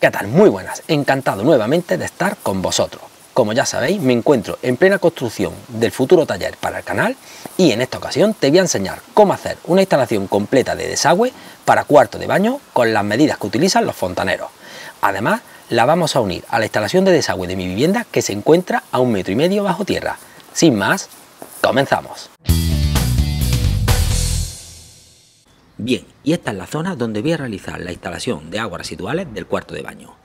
¿Qué tal? Muy buenas, encantado nuevamente de estar con vosotros. Como ya sabéis, me encuentro en plena construcción del futuro taller para el canal y en esta ocasión te voy a enseñar cómo hacer una instalación completa de desagüe para cuarto de baño con las medidas que utilizan los fontaneros. Además, la vamos a unir a la instalación de desagüe de mi vivienda que se encuentra a 1,5 metros bajo tierra. Sin más, comenzamos. Bien, y esta es la zona donde voy a realizar la instalación de aguas residuales del cuarto de baño.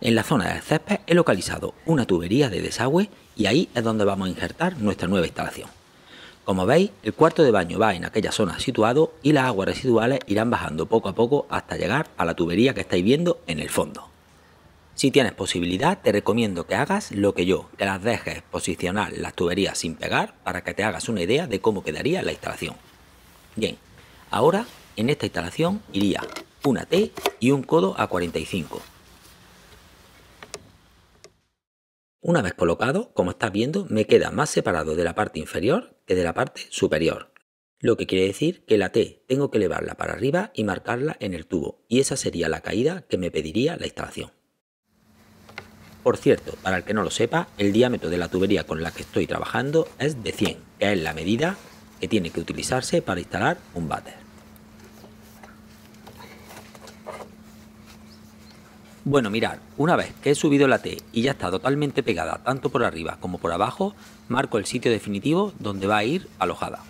En la zona del césped he localizado una tubería de desagüe y ahí es donde vamos a injertar nuestra nueva instalación. Como veis, el cuarto de baño va en aquella zona situado y las aguas residuales irán bajando poco a poco hasta llegar a la tubería que estáis viendo en el fondo. Si tienes posibilidad, te recomiendo que hagas lo que yo, que las dejes posicionar las tuberías sin pegar para que te hagas una idea de cómo quedaría la instalación. Bien, ahora en esta instalación iría una T y un codo a 45. Una vez colocado, como estás viendo, me queda más separado de la parte inferior que de la parte superior. Lo que quiere decir que la T tengo que elevarla para arriba y marcarla en el tubo, y esa sería la caída que me pediría la instalación. Por cierto, para el que no lo sepa, el diámetro de la tubería con la que estoy trabajando es de 100, que es la medida que tiene que utilizarse para instalar un váter. Bueno, mirad, una vez que he subido la T y ya está totalmente pegada tanto por arriba como por abajo, marco el sitio definitivo donde va a ir alojada.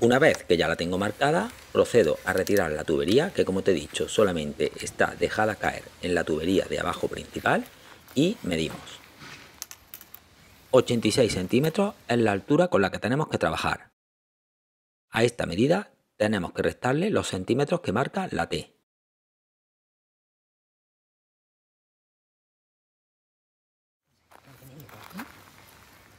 Una vez que ya la tengo marcada, procedo a retirar la tubería que, como te he dicho, solamente está dejada caer en la tubería de abajo principal y medimos. 86 centímetros es la altura con la que tenemos que trabajar. A esta medida tenemos que restarle los centímetros que marca la T.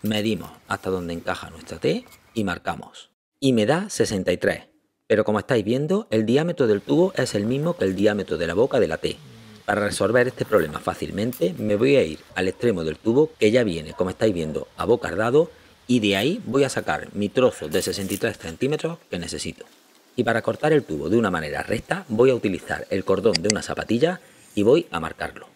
Medimos hasta donde encaja nuestra T y marcamos. Y me da 63, pero como estáis viendo, el diámetro del tubo es el mismo que el diámetro de la boca de la T. Para resolver este problema fácilmente me voy a ir al extremo del tubo que ya viene, como estáis viendo, abocardado, y de ahí voy a sacar mi trozo de 63 centímetros que necesito. Y para cortar el tubo de una manera recta voy a utilizar el cordón de una zapatilla y voy a marcarlo.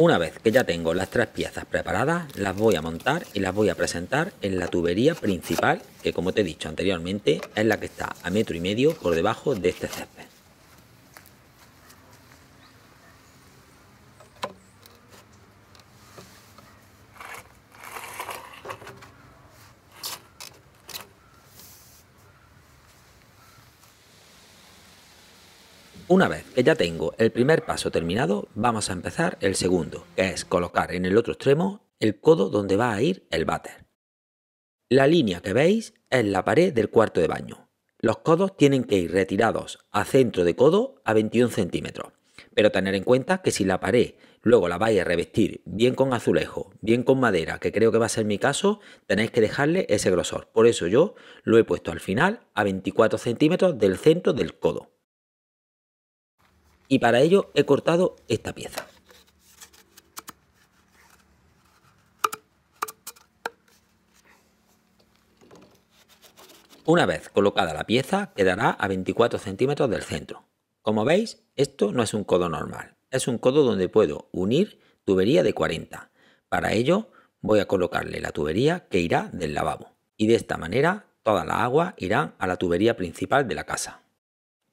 Una vez que ya tengo las tres piezas preparadas, las voy a montar y las voy a presentar en la tubería principal, que como te he dicho anteriormente, es la que está a 1,5 metros por debajo de este césped. Una vez que ya tengo el primer paso terminado, vamos a empezar el segundo, que es colocar en el otro extremo el codo donde va a ir el váter. La línea que veis es la pared del cuarto de baño. Los codos tienen que ir retirados a centro de codo a 21 centímetros, pero tener en cuenta que si la pared luego la vais a revestir bien con azulejo, bien con madera, que creo que va a ser mi caso, tenéis que dejarle ese grosor. Por eso yo lo he puesto al final a 24 centímetros del centro del codo. Y para ello he cortado esta pieza. Una vez colocada la pieza, quedará a 24 centímetros del centro. Como veis, esto no es un codo normal, es un codo donde puedo unir tubería de 40. Para ello voy a colocarle la tubería que irá del lavabo. Y de esta manera toda la agua irá a la tubería principal de la casa.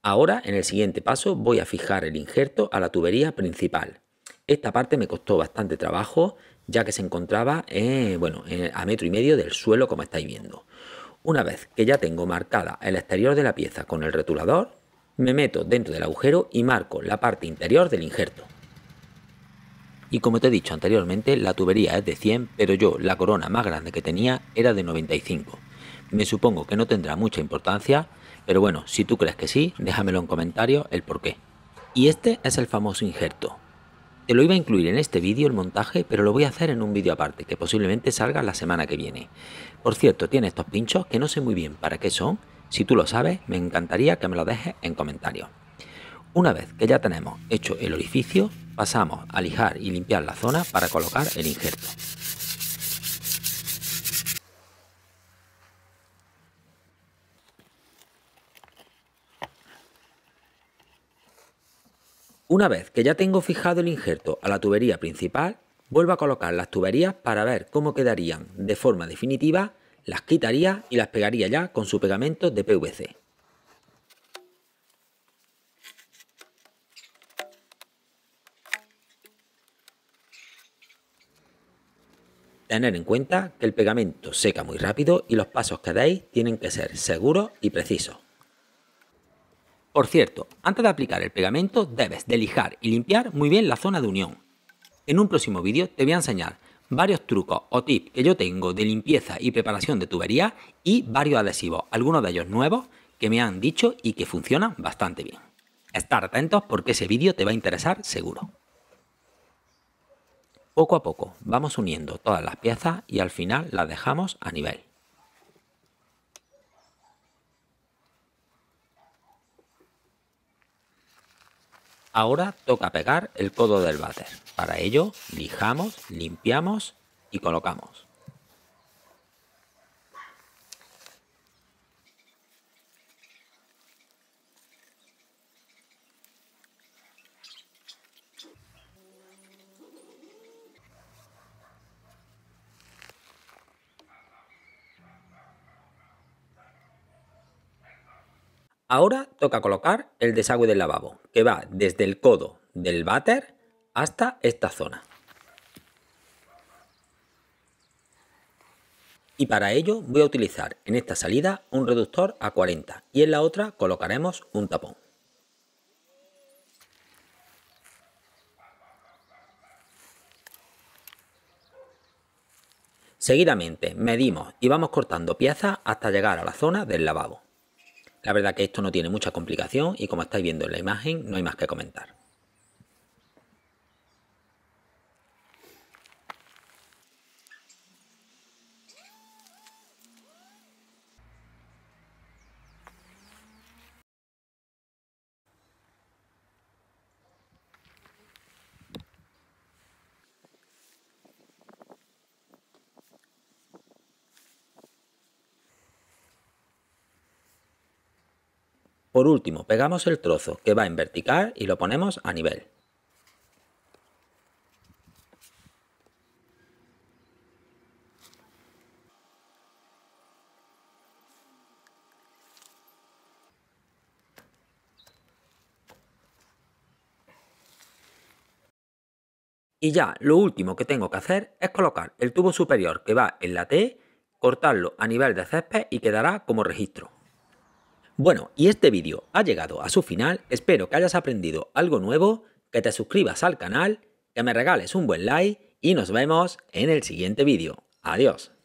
Ahora, en el siguiente paso, voy a fijar el injerto a la tubería principal. Esta parte me costó bastante trabajo, ya que se encontraba a 1,5 metros del suelo, como estáis viendo. Una vez que ya tengo marcada el exterior de la pieza con el rotulador, me meto dentro del agujero y marco la parte interior del injerto. Y como te he dicho anteriormente, la tubería es de 100, pero yo la corona más grande que tenía era de 95. Me supongo que no tendrá mucha importancia, pero bueno, si tú crees que sí, déjamelo en comentarios el porqué. Y este es el famoso injerto. Te lo iba a incluir en este vídeo el montaje, pero lo voy a hacer en un vídeo aparte, que posiblemente salga la semana que viene. Por cierto, tiene estos pinchos que no sé muy bien para qué son. Si tú lo sabes, me encantaría que me lo dejes en comentarios. Una vez que ya tenemos hecho el orificio, pasamos a lijar y limpiar la zona para colocar el injerto. Una vez que ya tengo fijado el injerto a la tubería principal, vuelvo a colocar las tuberías para ver cómo quedarían de forma definitiva, las quitaría y las pegaría ya con su pegamento de PVC. Tener en cuenta que el pegamento seca muy rápido y los pasos que deis tienen que ser seguros y precisos. Por cierto, antes de aplicar el pegamento debes de lijar y limpiar muy bien la zona de unión. En un próximo vídeo te voy a enseñar varios trucos o tips que yo tengo de limpieza y preparación de tuberías y varios adhesivos, algunos de ellos nuevos que me han dicho y que funcionan bastante bien. Estar atentos porque ese vídeo te va a interesar seguro. Poco a poco vamos uniendo todas las piezas y al final las dejamos a nivel. Ahora toca pegar el codo del váter. Para ello lijamos, limpiamos y colocamos. Ahora toca colocar el desagüe del lavabo, que va desde el codo del váter hasta esta zona. Y para ello voy a utilizar en esta salida un reductor a 40 y en la otra colocaremos un tapón. Seguidamente medimos y vamos cortando piezas hasta llegar a la zona del lavabo. La verdad que esto no tiene mucha complicación y como estáis viendo en la imagen no hay más que comentar. Por último, pegamos el trozo que va en vertical y lo ponemos a nivel. Y ya, lo último que tengo que hacer es colocar el tubo superior que va en la T, cortarlo a nivel de césped y quedará como registro. Bueno, y este vídeo ha llegado a su final, espero que hayas aprendido algo nuevo, que te suscribas al canal, que me regales un buen like y nos vemos en el siguiente vídeo. Adiós.